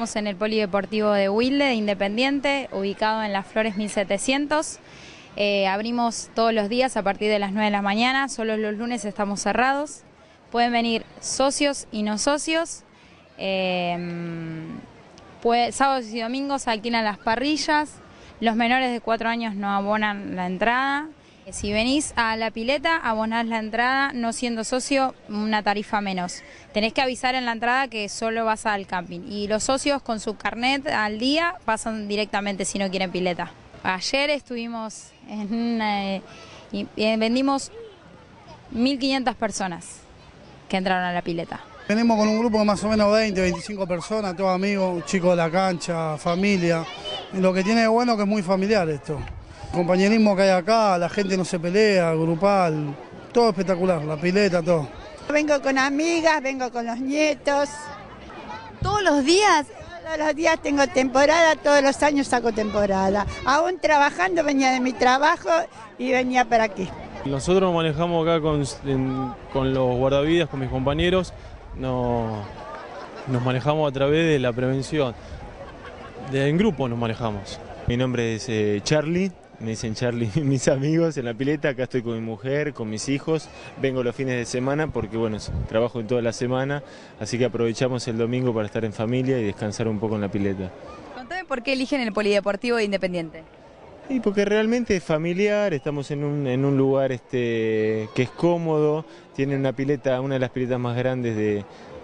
Estamos en el Polideportivo de Wilde, de Independiente, ubicado en las Flores 1700. Abrimos todos los días a partir de las 9 de la mañana, solo los lunes estamos cerrados. Pueden venir socios y no socios. Sábados y domingos alquilan las parrillas. Los menores de 4 años no abonan la entrada. Si venís a la pileta, abonás la entrada, no siendo socio, una tarifa menos. Tenés que avisar en la entrada que solo vas al camping. Y los socios con su carnet al día pasan directamente si no quieren pileta. Ayer estuvimos vendimos 1.500 personas que entraron a la pileta. Venimos con un grupo de más o menos 20, 25 personas, todos amigos, chicos de la cancha, familia. Lo que tiene de bueno es que es muy familiar esto. El compañerismo que hay acá, la gente no se pelea, grupal, todo espectacular, la pileta, todo. Vengo con amigas, vengo con los nietos. ¿Todos los días? Todos los días tengo temporada, todos los años saco temporada. Aún trabajando, venía de mi trabajo y venía para aquí. Nosotros nos manejamos acá con los guardavidas, con mis compañeros, nos manejamos a través de la prevención. En grupo nos manejamos. Mi nombre es Charlie. Me dicen Charlie mis amigos en la pileta, acá estoy con mi mujer, con mis hijos, vengo los fines de semana porque bueno, trabajo en toda la semana, así que aprovechamos el domingo para estar en familia y descansar un poco en la pileta. Contame por qué eligen el Polideportivo de Independiente. Y porque realmente es familiar, estamos en un lugar que es cómodo, tiene una pileta, una de las piletas más grandes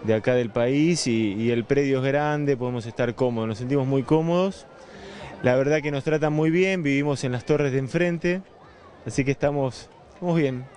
de acá del país y el predio es grande, podemos estar cómodos, nos sentimos muy cómodos. La verdad que nos tratan muy bien, vivimos en las torres de enfrente, así que estamos bien.